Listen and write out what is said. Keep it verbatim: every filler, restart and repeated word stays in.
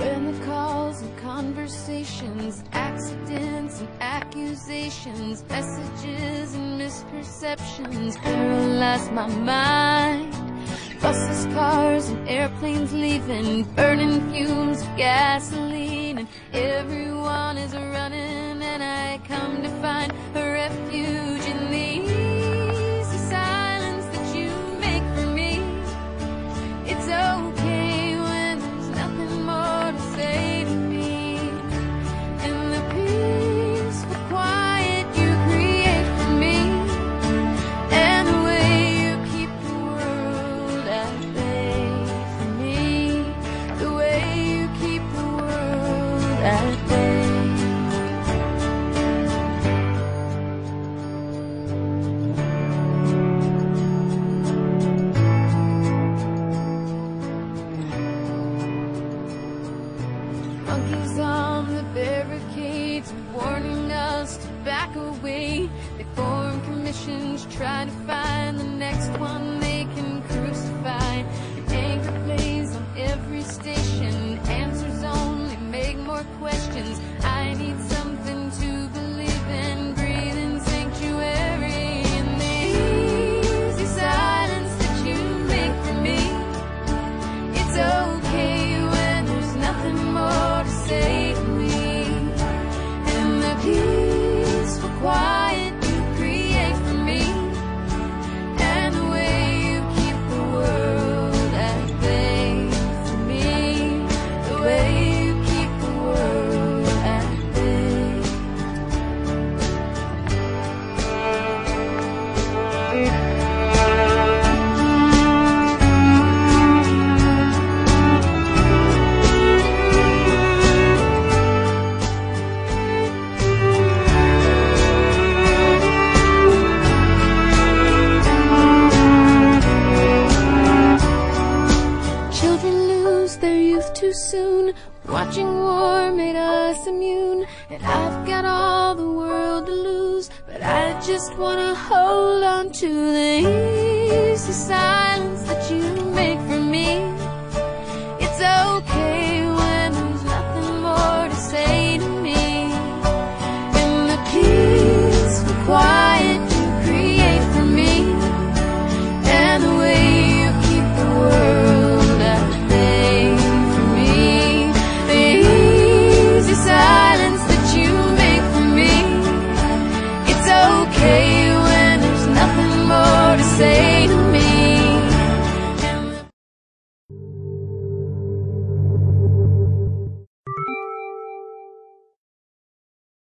When the calls and conversations, accidents and accusations, messages and misperceptions paralyze my mind. Buses, cars and airplanes leaving, burning fumes of gasoline, and everyone is running, and I come to find a refuge in thee. Monkeys on the barricades are warning us to back away. They form commissions, try to find the next one they can crucify. Anger plays on every station, answers only make more questions. I need something to believe in, breathe in sanctuary in the easy silence that you make for me. It's okay when there's nothing more to save me, and the peaceful quiet you create for me, and the way you keep the world at bay for me, the way you keep the world at bay. Too soon, watching war made us immune, and I've got all the world to lose, but I just wanna hold on to the easy silence that you make for me.